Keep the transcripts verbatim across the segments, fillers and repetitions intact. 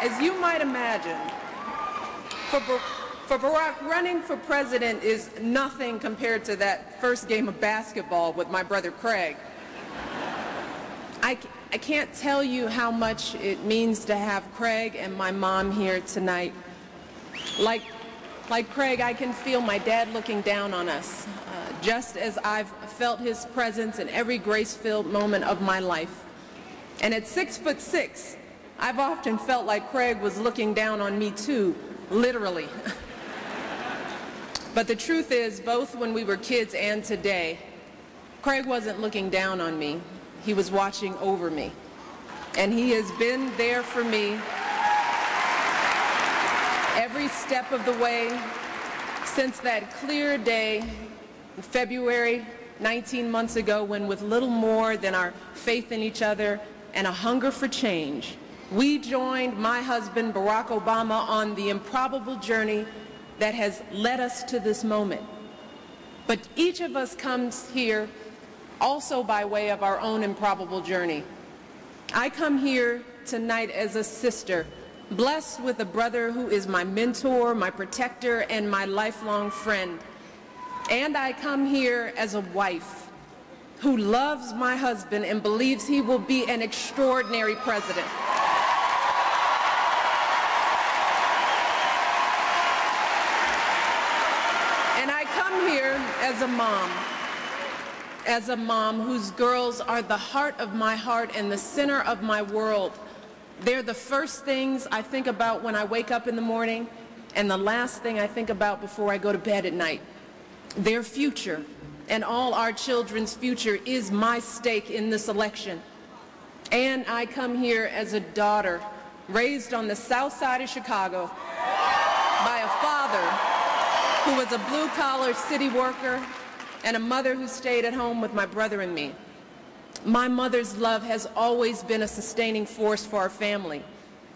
as you might imagine, for, for Barack, running for president is nothing compared to that first game of basketball with my brother Craig. I, I can't tell you how much it means to have Craig and my mom here tonight. Like, like Craig, I can feel my dad looking down on us, uh, just as I've felt his presence in every grace-filled moment of my life. And at six foot six, I've often felt like Craig was looking down on me too, literally. But the truth is, both when we were kids and today, Craig wasn't looking down on me. He was watching over me. And he has been there for me every step of the way since that clear day in February, nineteen months ago, when with little more than our faith in each other and a hunger for change, we joined my husband, Barack Obama, on the improbable journey that has led us to this moment. But each of us comes here also by way of our own improbable journey. I come here tonight as a sister, blessed with a brother who is my mentor, my protector, and my lifelong friend. And I come here as a wife who loves my husband and believes he will be an extraordinary president. And I come here as a mom, as a mom whose girls are the heart of my heart and the center of my world. They're the first things I think about when I wake up in the morning and the last thing I think about before I go to bed at night. Their future and all our children's future is my stake in this election. And I come here as a daughter raised on the south side of Chicago by a father who was a blue-collar city worker and a mother who stayed at home with my brother and me. My mother's love has always been a sustaining force for our family.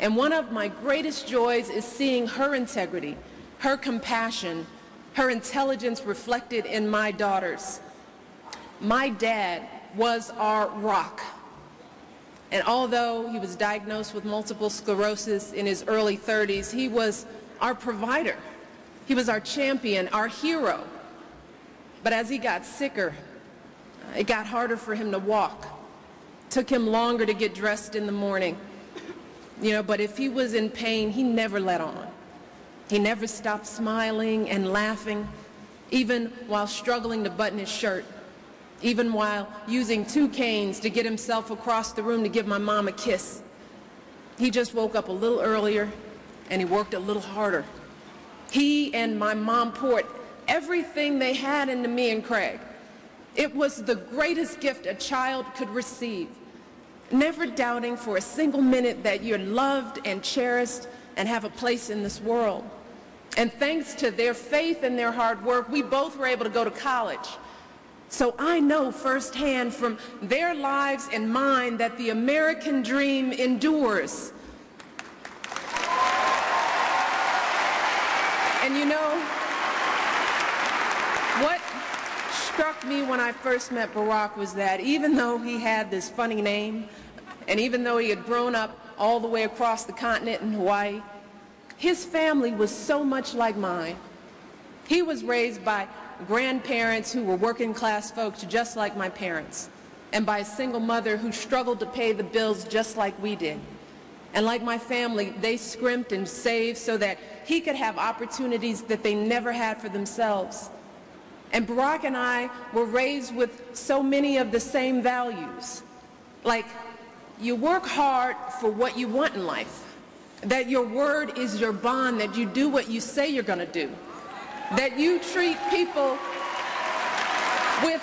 And one of my greatest joys is seeing her integrity, her compassion, her intelligence reflected in my daughters. My dad was our rock. And although he was diagnosed with multiple sclerosis in his early thirties, he was our provider. He was our champion, our hero. But as he got sicker, it got harder for him to walk. It took him longer to get dressed in the morning. You know, but if he was in pain, he never let on. He never stopped smiling and laughing, even while struggling to button his shirt, even while using two canes to get himself across the room to give my mom a kiss. He just woke up a little earlier and he worked a little harder. He and my mom poured everything they had into me and Craig. It was the greatest gift a child could receive, never doubting for a single minute that you're loved and cherished and have a place in this world. And thanks to their faith and their hard work, we both were able to go to college. So I know firsthand from their lives and mine that the American dream endures. And you know, what struck me when I first met Barack was that even though he had this funny name, and even though he had grown up all the way across the continent in Hawaii, his family was so much like mine. He was raised by grandparents who were working-class folks just like my parents, and by a single mother who struggled to pay the bills just like we did. And like my family, they scrimped and saved so that he could have opportunities that they never had for themselves. And Barack and I were raised with so many of the same values, like you work hard for what you want in life, that your word is your bond, that you do what you say you're going to do, that you treat people with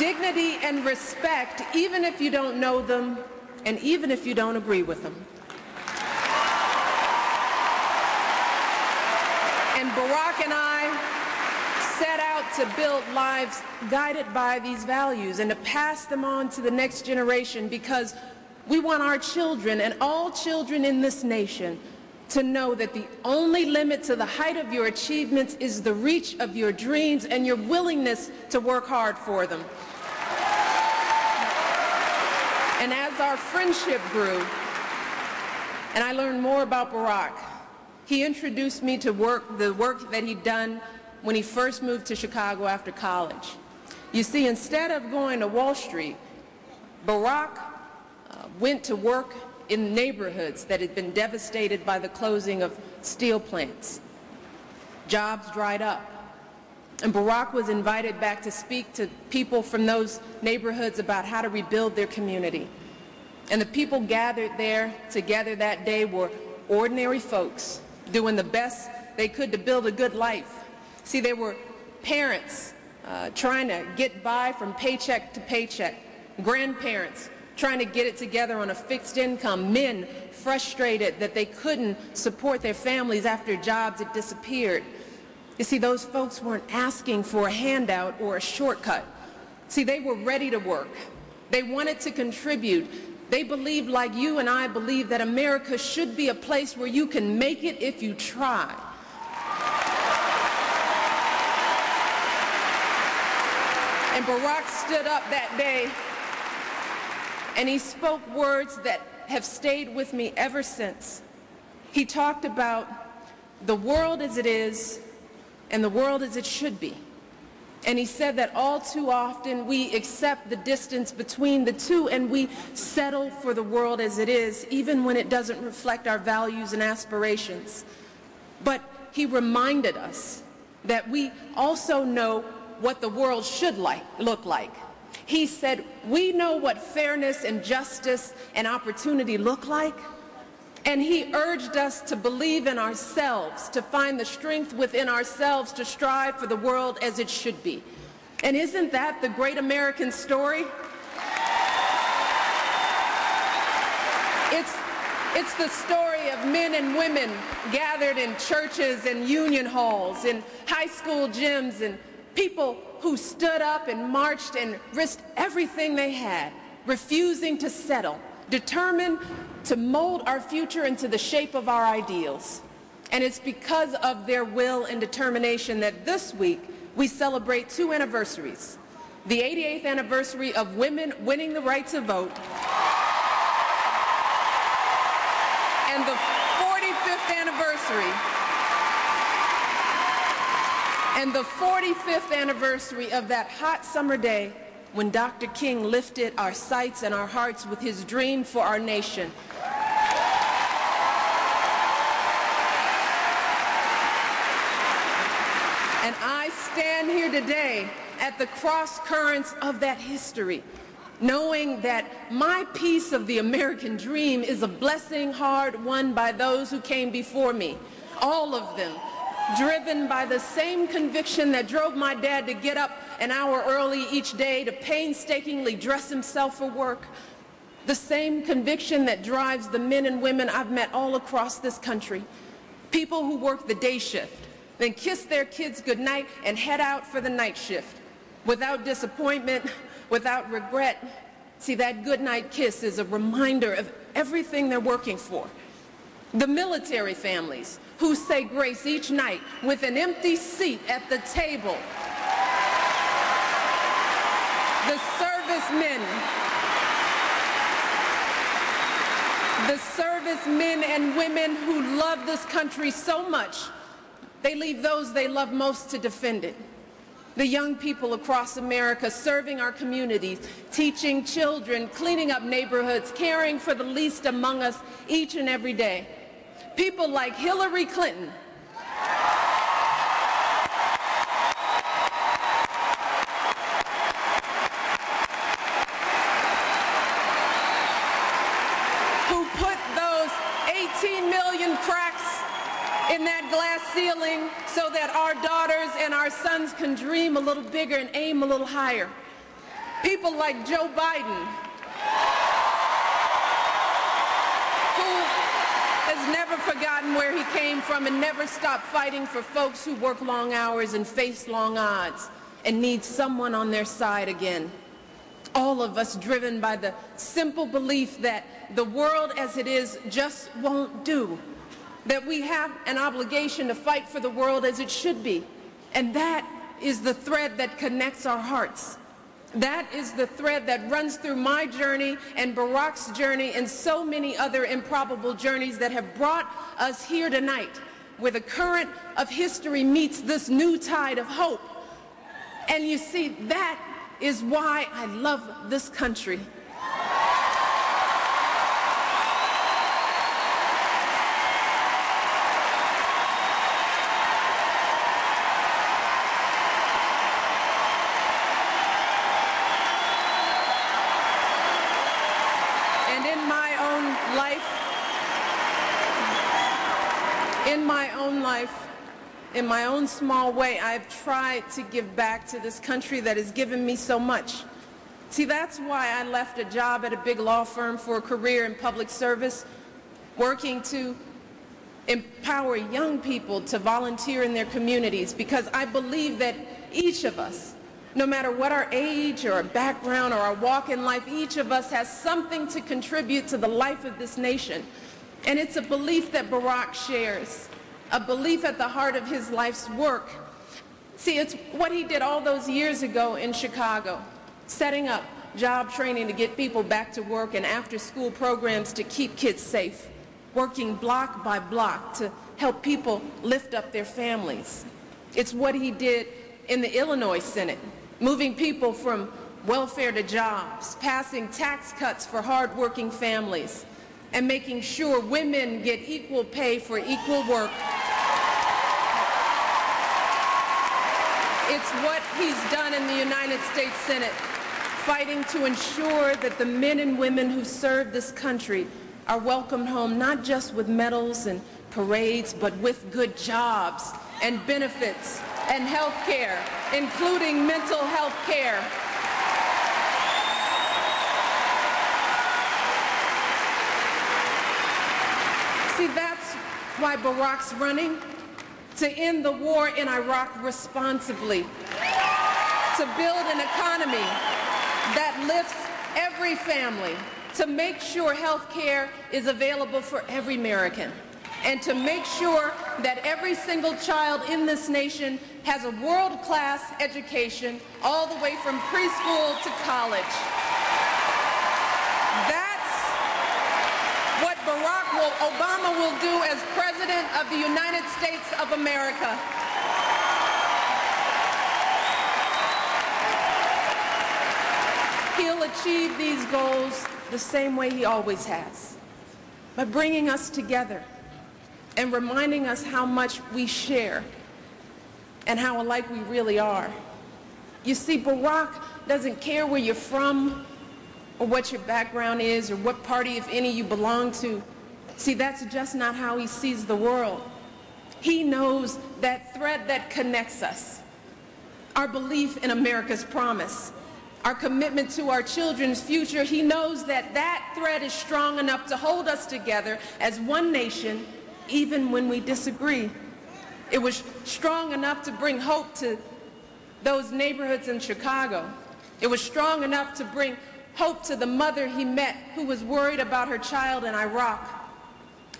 dignity and respect, even if you don't know them and even if you don't agree with them. And Barack and I set out to build lives guided by these values and to pass them on to the next generation, because we want our children and all children in this nation to know that the only limit to the height of your achievements is the reach of your dreams and your willingness to work hard for them. And as our friendship grew, and I learned more about Barack. He introduced me to work, the work that he'd done when he first moved to Chicago after college. You see, instead of going to Wall Street, Barack uh, went to work in neighborhoods that had been devastated by the closing of steel plants. Jobs dried up. And Barack was invited back to speak to people from those neighborhoods about how to rebuild their community. And the people gathered there together that day were ordinary folks doing the best they could to build a good life. See, they were parents uh, trying to get by from paycheck to paycheck, grandparents trying to get it together on a fixed income, men frustrated that they couldn't support their families after jobs had disappeared. You see, those folks weren't asking for a handout or a shortcut. See, they were ready to work. They wanted to contribute. They believed, like you and I believe, that America should be a place where you can make it if you try. And Barack stood up that day, and he spoke words that have stayed with me ever since. He talked about the world as it is and the world as it should be. And he said that all too often we accept the distance between the two and we settle for the world as it is, even when it doesn't reflect our values and aspirations. But he reminded us that we also know what the world should like, look like. He said, we know what fairness and justice and opportunity look like. And he urged us to believe in ourselves, to find the strength within ourselves to strive for the world as it should be. And isn't that the great American story? It's, it's the story of men and women gathered in churches and union halls, in high school gyms, and people who stood up and marched and risked everything they had, refusing to settle, determined to mold our future into the shape of our ideals. And it's because of their will and determination that this week we celebrate two anniversaries, the eighty-eighth anniversary of women winning the right to vote and the forty-fifth anniversary and the forty-fifth anniversary of that hot summer day when Doctor King lifted our sights and our hearts with his dream for our nation. And I stand here today at the cross currents of that history, knowing that my piece of the American dream is a blessing hard won by those who came before me, all of them, driven by the same conviction that drove my dad to get up an hour early each day to painstakingly dress himself for work, the same conviction that drives the men and women I've met all across this country, people who work the day shift, then kiss their kids goodnight and head out for the night shift without disappointment, without regret. See, that goodnight kiss is a reminder of everything they're working for. The military families who say grace each night with an empty seat at the table. The servicemen, the servicemen and women who love this country so much, they leave those they love most to defend it. The young people across America serving our communities, teaching children, cleaning up neighborhoods, caring for the least among us each and every day. People like Hillary Clinton, who put those eighteen million cracks in that glass ceiling so that our daughters and our sons can dream a little bigger and aim a little higher. People like Joe Biden, has never forgotten where he came from and never stopped fighting for folks who work long hours and face long odds and need someone on their side again. All of us driven by the simple belief that the world as it is just won't do, that we have an obligation to fight for the world as it should be. And that is the thread that connects our hearts. That is the thread that runs through my journey and Barack's journey and so many other improbable journeys that have brought us here tonight, where the current of history meets this new tide of hope. And you see, that is why I love this country. In my own life, in my own small way, I've tried to give back to this country that has given me so much. See, that's why I left a job at a big law firm for a career in public service, working to empower young people to volunteer in their communities, because I believe that each of us, no matter what our age or our background or our walk in life, each of us has something to contribute to the life of this nation. And it's a belief that Barack shares, a belief at the heart of his life's work. See, it's what he did all those years ago in Chicago, setting up job training to get people back to work and after-school programs to keep kids safe, working block by block to help people lift up their families. It's what he did in the Illinois Senate, moving people from welfare to jobs, passing tax cuts for hard-working families, and making sure women get equal pay for equal work. It's what he's done in the United States Senate, fighting to ensure that the men and women who serve this country are welcomed home, not just with medals and parades, but with good jobs and benefits and health care, including mental health care. See, that's why Barack's running, to end the war in Iraq responsibly, to build an economy that lifts every family, to make sure health care is available for every American, and to make sure that every single child in this nation has a world-class education all the way from preschool to college. Barack will, Obama will do as President of the United States of America. He'll achieve these goals the same way he always has, by bringing us together and reminding us how much we share and how alike we really are. You see, Barack doesn't care where you're from, or what your background is, or what party, if any, you belong to. See, that's just not how he sees the world. He knows that thread that connects us, our belief in America's promise, our commitment to our children's future. He knows that that thread is strong enough to hold us together as one nation, even when we disagree. It was strong enough to bring hope to those neighborhoods in Chicago. It was strong enough to bring hope to the mother he met who was worried about her child in Iraq.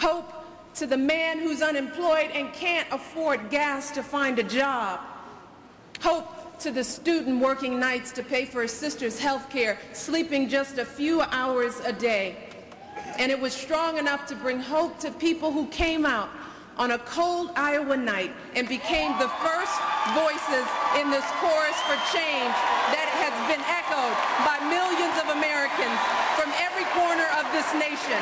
Hope to the man who's unemployed and can't afford gas to find a job. Hope to the student working nights to pay for his sister's health care, sleeping just a few hours a day. And it was strong enough to bring hope to people who came out on a cold Iowa night and became the first voices in this chorus for change that has been echoed by millions of Americans from every corner of this nation.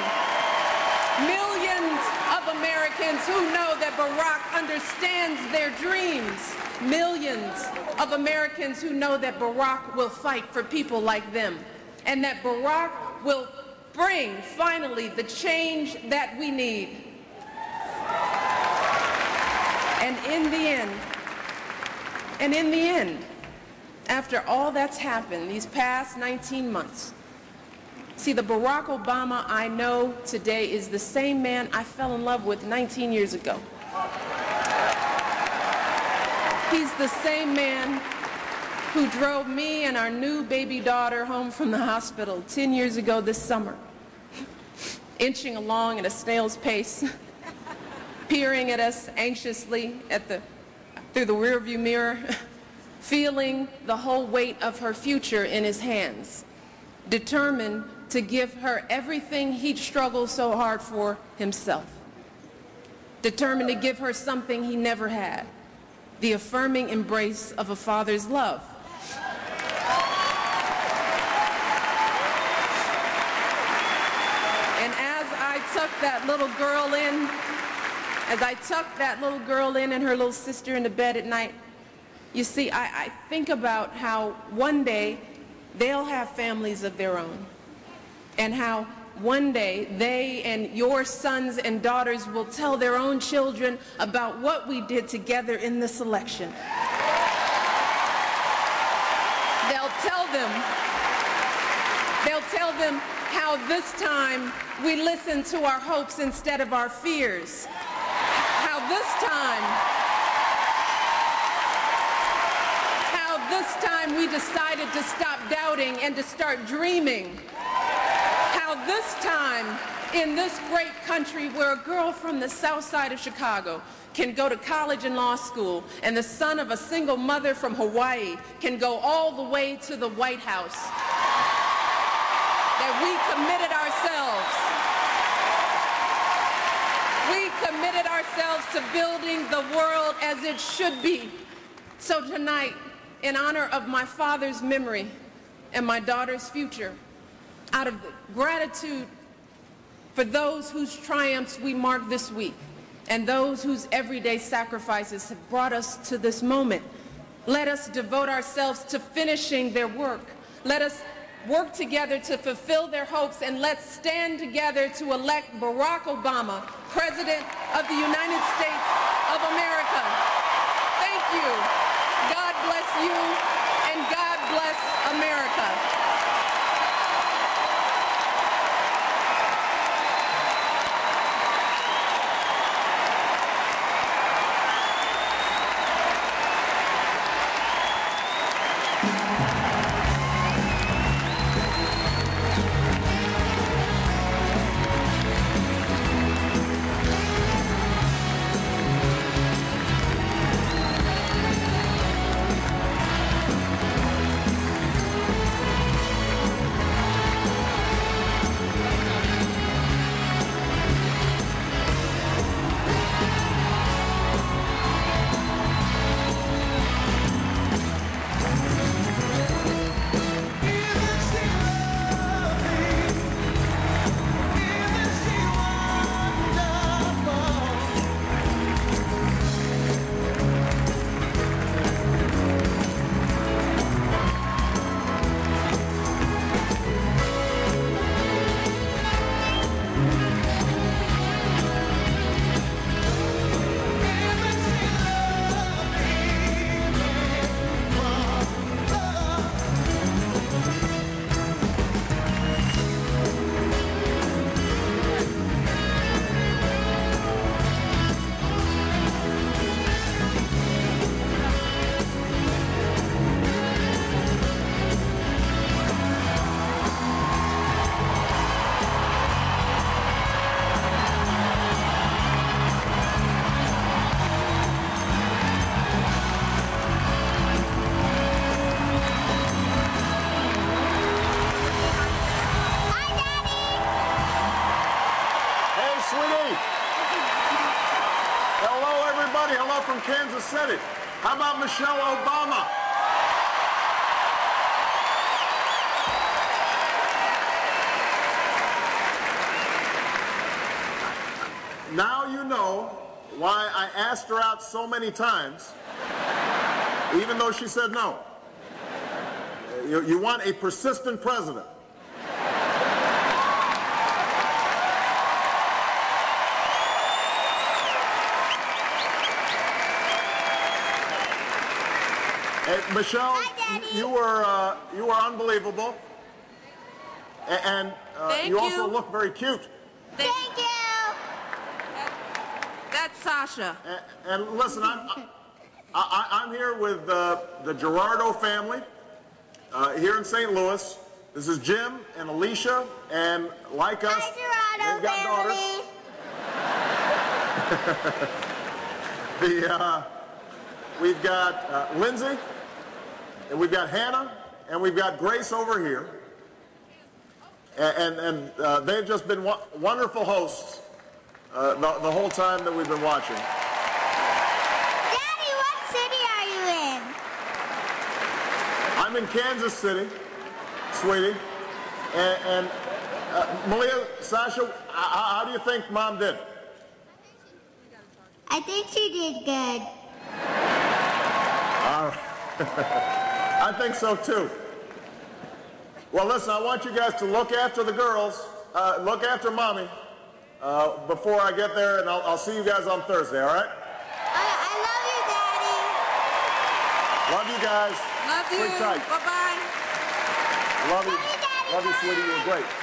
Millions of Americans who know that Barack understands their dreams. Millions of Americans who know that Barack will fight for people like them, and that Barack will bring, finally, the change that we need. And in the end, and in the end, after all that's happened these past nineteen months, see, the Barack Obama I know today is the same man I fell in love with nineteen years ago. He's the same man who drove me and our new baby daughter home from the hospital ten years ago this summer, inching along at a snail's pace, peering at us anxiously at the, through the rearview mirror, feeling the whole weight of her future in his hands, determined to give her everything he'd struggled so hard for himself, determined to give her something he never had, the affirming embrace of a father's love. And as I tucked that little girl in, as I tucked that little girl in and her little sister into bed at night, you see, I, I think about how one day they'll have families of their own, and how one day they and your sons and daughters will tell their own children about what we did together in this election. They'll tell them, they'll tell them how this time we listened to our hopes instead of our fears. How this time, how this time we decided to stop doubting and to start dreaming. This time, in this great country where a girl from the south side of Chicago can go to college and law school, and the son of a single mother from Hawaii can go all the way to the White House, that we committed ourselves. We committed ourselves to building the world as it should be. So tonight, in honor of my father's memory and my daughter's future, out of gratitude for those whose triumphs we mark this week and those whose everyday sacrifices have brought us to this moment, let us devote ourselves to finishing their work. Let us work together to fulfill their hopes, and let's stand together to elect Barack Obama, President of the United States of America. Thank you. God bless you, and God bless America. From Kansas City. How about Michelle Obama? Now you know why I asked her out so many times, even though she said no. You, you want a persistent president. Hey, Michelle, Hi, you were uh, you were unbelievable, and uh, you, you also look very cute. Thank, Thank you. That, that's Sasha. And, and listen, I'm I, I, I'm here with uh, the Gerardo family uh, here in Saint Louis. This is Jim and Alicia, and like us, Hi, they've got family. daughters. the uh, we've got uh, Lindsay. And we've got Hannah, and we've got Grace over here. And, and, and uh, they've just been wonderful hosts uh, the, the whole time that we've been watching. Daddy, what city are you in? I'm in Kansas City, sweetie. And, and uh, Malia, Sasha, how, how do you think Mom did? I think she did good. Uh, I think so, too. Well, listen, I want you guys to look after the girls, uh, look after Mommy uh, before I get there, and I'll, I'll see you guys on Thursday, all right? I, I love you, Daddy. Love you guys. Love you. Bye-bye. Love, love you. Daddy, love you, sweetie. You're great.